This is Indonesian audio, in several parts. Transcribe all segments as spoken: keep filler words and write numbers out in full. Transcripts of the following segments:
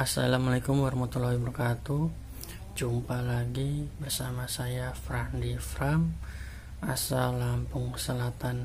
Assalamualaikum warahmatullahi wabarakatuh. Jumpa lagi bersama saya Frandy Fram, asal Lampung Selatan.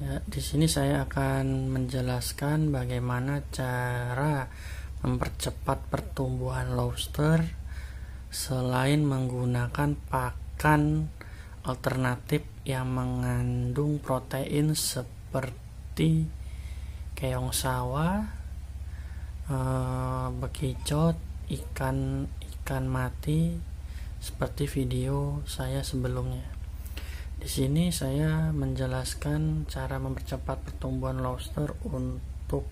Ya, di sini saya akan menjelaskan bagaimana cara mempercepat pertumbuhan lobster selain menggunakan pakan alternatif yang mengandung protein seperti keong sawah, bekicot, ikan ikan mati, seperti video saya sebelumnya. Di sini saya menjelaskan cara mempercepat pertumbuhan lobster untuk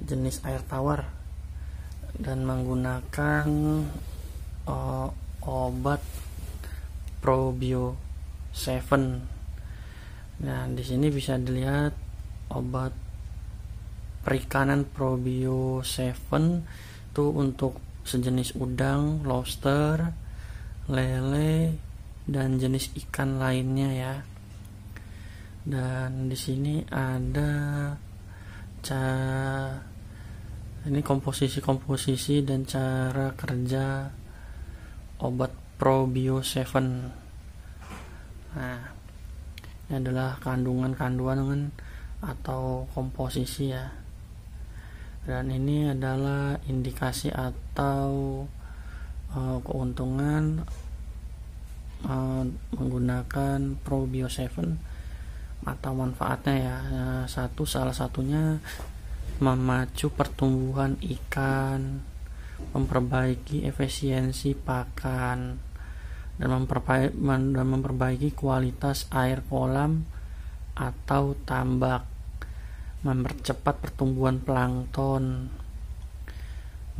jenis air tawar dan menggunakan uh, obat Probio tujuh. Nah, di sini bisa dilihat obat perikanan Probio tujuh itu untuk sejenis udang, lobster, lele, dan jenis ikan lainnya ya. Dan di sini ada cara ini komposisi-komposisi dan cara kerja obat Probio tujuh. Nah, ini adalah kandungan-kandungan atau komposisi ya. Dan ini adalah indikasi atau uh, keuntungan uh, menggunakan Probio tujuh atau manfaatnya ya. Satu salah satunya memacu pertumbuhan ikan, memperbaiki efisiensi pakan, dan memperbaiki, dan memperbaiki kualitas air kolam atau tambak, mempercepat pertumbuhan plankton,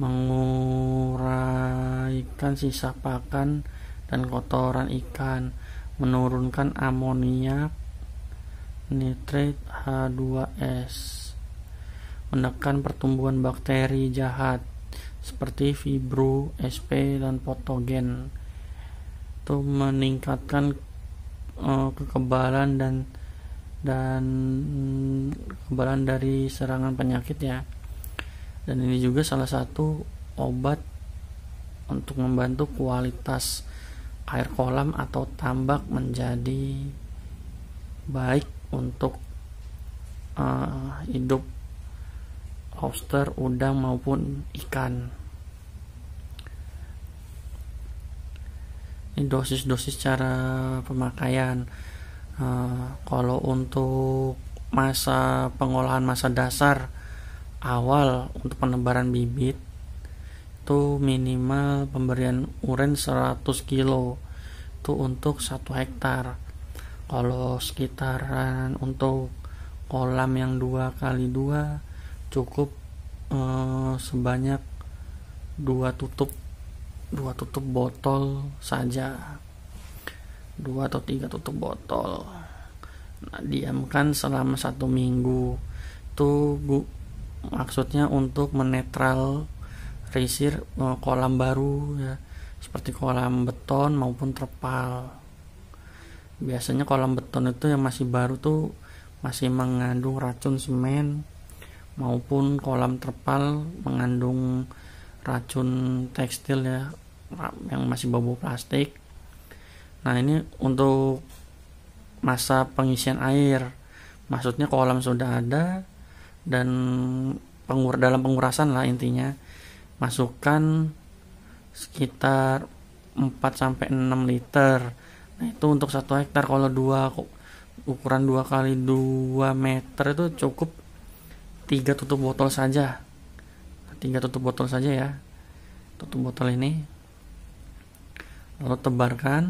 menguraikan sisa pakan dan kotoran ikan, menurunkan amoniak, nitrat H dua S, menekan pertumbuhan bakteri jahat seperti fibro, S P, dan patogen, itu meningkatkan uh, kekebalan dan dan kekebalan dari serangan penyakit ya. Dan ini juga salah satu obat untuk membantu kualitas air kolam atau tambak menjadi baik untuk uh, hidup lobster, udang, maupun ikan. Ini dosis-dosis cara pemakaian. Uh, kalau untuk masa pengolahan masa dasar awal untuk penebaran bibit itu minimal pemberian uren seratus kilo itu untuk satu hektar. Kalau sekitaran untuk kolam yang dua kali dua cukup uh, sebanyak dua tutup dua tutup botol saja, dua atau tiga tutup botol. Nah, diamkan selama satu minggu. Itu bu, maksudnya untuk menetral risir kolam baru ya, seperti kolam beton maupun terpal. Biasanya kolam beton itu yang masih baru tuh masih mengandung racun semen, maupun kolam terpal mengandung racun tekstil ya, yang masih bau-bau plastik. Nah, ini untuk masa pengisian air, maksudnya kolam sudah ada dan pengur dalam pengurasan lah intinya, masukkan sekitar empat sampai enam liter. Nah, itu untuk satu hektar. Kalau dua ukuran dua kali dua meter itu cukup tiga tutup botol saja. tiga tutup botol saja ya. Tutup botol ini. Lalu tebarkan.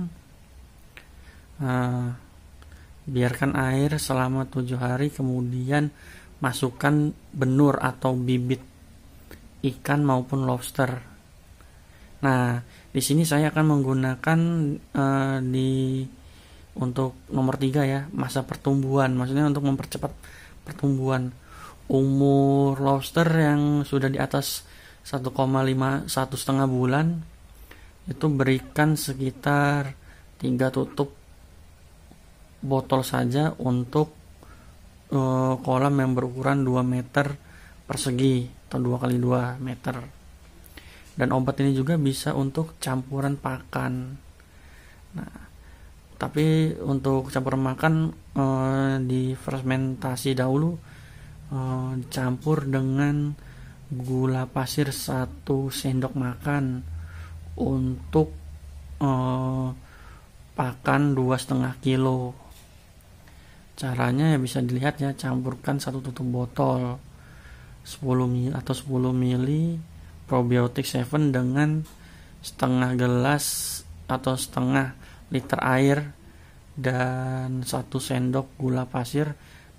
Nah, biarkan air selama tujuh hari, kemudian masukkan benur atau bibit ikan maupun lobster. Nah, di sini saya akan menggunakan uh, di untuk nomor tiga ya, masa pertumbuhan, maksudnya untuk mempercepat pertumbuhan. Umur lobster yang sudah di atas satu koma lima, satu setengah bulan itu berikan sekitar tiga tutup botol saja untuk uh, kolam yang berukuran dua meter persegi. atau dua kali dua meter. Dan obat ini juga bisa untuk campuran pakan. Nah, tapi untuk campuran makan e, difermentasi dahulu, e, dicampur dengan gula pasir satu sendok makan untuk e, pakan dua koma lima kilo. Caranya ya bisa dilihat ya, campurkan satu tutup botol sepuluh mili atau sepuluh mili probiotik tujuh dengan setengah gelas atau setengah liter air dan satu sendok gula pasir,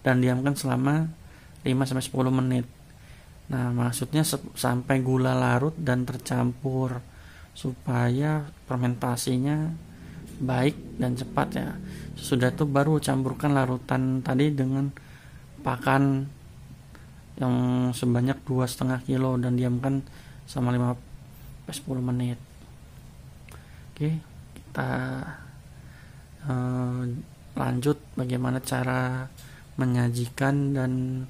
dan diamkan selama lima sampai sepuluh menit. Nah, maksudnya sampai gula larut dan tercampur supaya fermentasinya baik dan cepat ya. Sesudah itu baru campurkan larutan tadi dengan pakan yang sebanyak dua koma lima kilo dan diamkan sama lima sampai sepuluh menit. Oke, kita eh, lanjut bagaimana cara menyajikan dan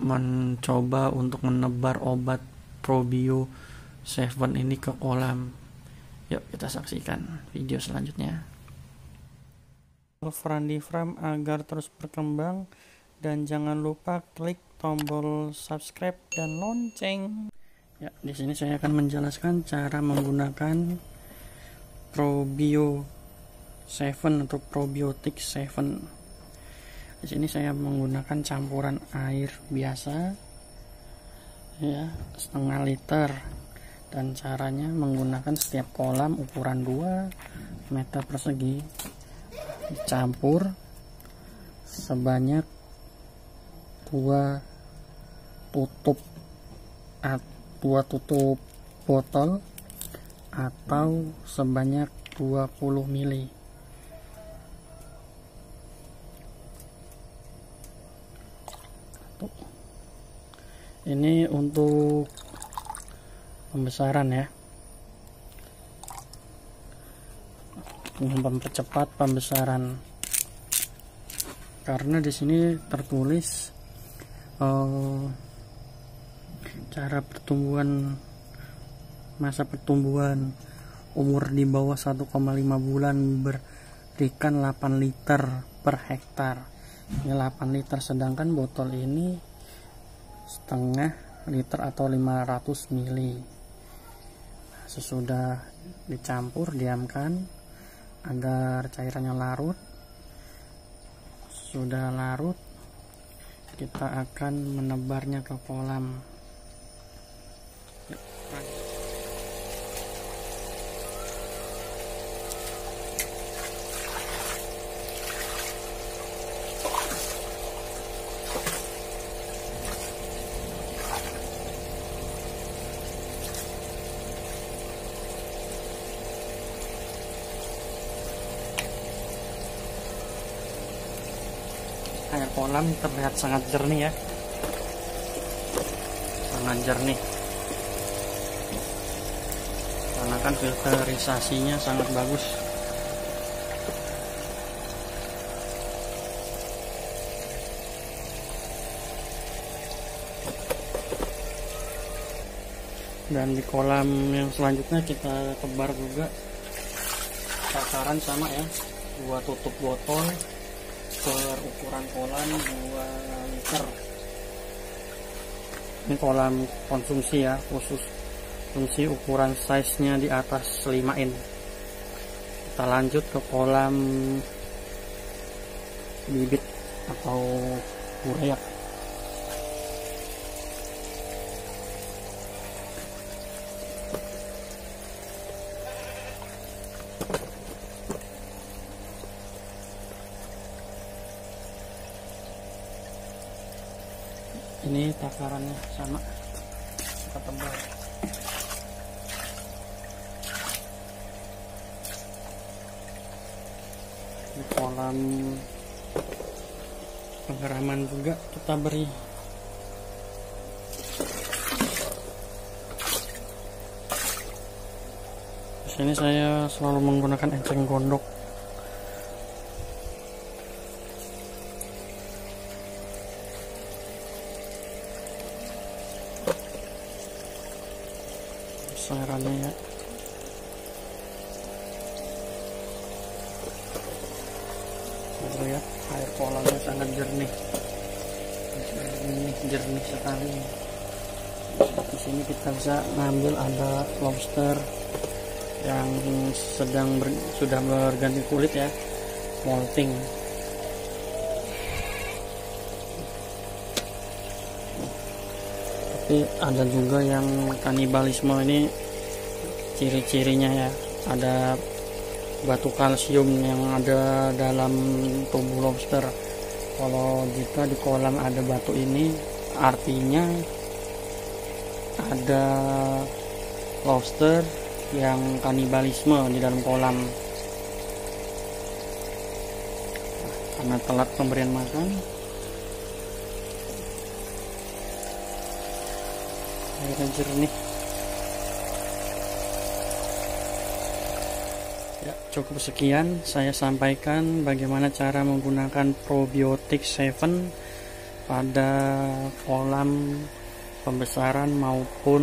mencoba untuk menebar obat Probio tujuh ini ke kolam. Yuk kita saksikan video selanjutnya. Frandy Fram agar terus berkembang, dan jangan lupa klik tombol subscribe dan lonceng. Ya, di sini saya akan menjelaskan cara menggunakan Probio tujuh atau probiotik tujuh. Di sini saya menggunakan campuran air biasa, ya, setengah liter. Dan caranya menggunakan setiap kolam ukuran dua meter persegi, dicampur sebanyak dua tutup botol atau sebanyak dua puluh mili. Tuh. Ini untuk pembesaran ya, mempercepat pembesaran, karena di sini tertulis uh, cara pertumbuhan, masa pertumbuhan, umur di bawah satu koma lima bulan berikan delapan liter per hektar. Ini delapan liter, sedangkan botol ini setengah liter atau lima ratus mili. Nah, sesudah dicampur diamkan agar cairannya larut. Sudah larut, kita akan menebarnya ke kolam. Air kolam terlihat sangat jernih ya, sangat jernih, karena kan filterisasinya sangat bagus. Dan di kolam yang selanjutnya kita tebar juga, sasaran sama ya, dua tutup botol berukuran kolam dua liter. Ini kolam konsumsi ya, khusus konsumsi ukuran size nya di atas lima in. Kita lanjut ke kolam bibit atau burayak. Ini takarannya sama, kita tebal. Di kolam penggeraman juga kita beri. Di sini saya selalu menggunakan enceng gondok. cairannya ya. Lihat air polanya sangat jernih, jernih, jernih sekali. Di sini kita bisa ngambil ada lobster yang sedang ber, sudah berganti kulit ya, molting. Tapi ada juga yang kanibalisme, ini ciri-cirinya ya, ada batu kalsium yang ada dalam tubuh lobster. Kalau jika di kolam ada batu ini, artinya ada lobster yang kanibalisme di dalam kolam. Nah, karena telat pemberian makan, airnya jernih. Ya, cukup sekian saya sampaikan bagaimana cara menggunakan probiotik tujuh pada kolam pembesaran maupun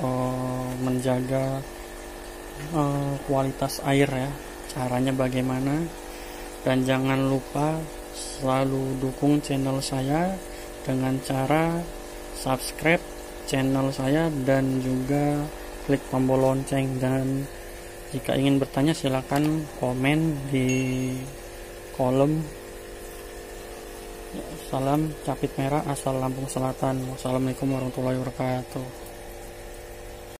e, menjaga e, kualitas air ya. Caranya bagaimana? Dan jangan lupa selalu dukung channel saya dengan cara subscribe channel saya dan juga klik tombol lonceng. Dan jika ingin bertanya silakan komen di kolom. Salam Capit Merah asal Lampung Selatan. Wassalamualaikum warahmatullahi wabarakatuh.